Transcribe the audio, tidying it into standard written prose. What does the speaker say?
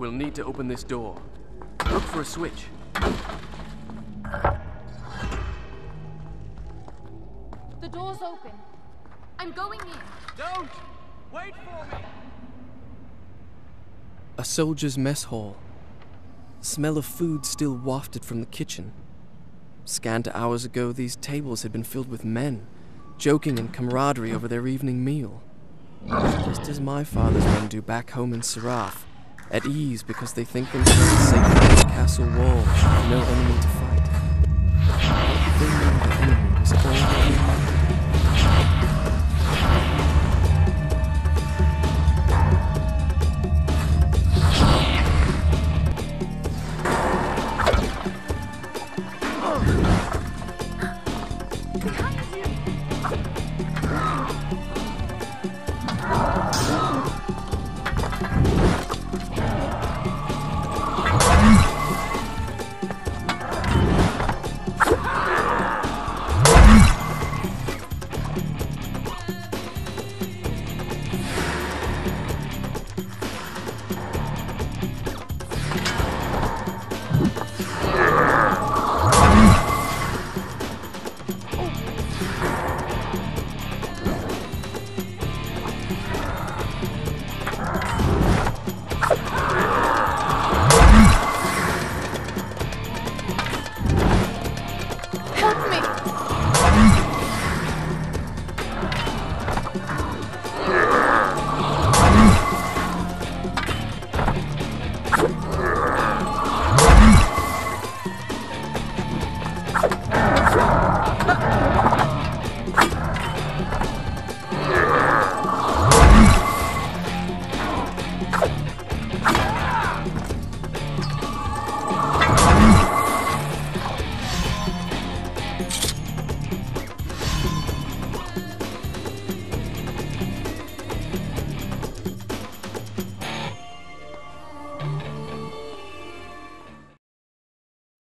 We'll need to open this door. Look for a switch. The door's open. I'm going in. Don't! Wait for me! A soldier's mess hall. Smell of food still wafted from the kitchen. Scant hours ago, these tables had been filled with men, joking in camaraderie over their evening meal. Just as my father's men do back home in Saraf, at ease because they think themselves safe in the castle wall, no enemy to fight. They knew the enemy was already.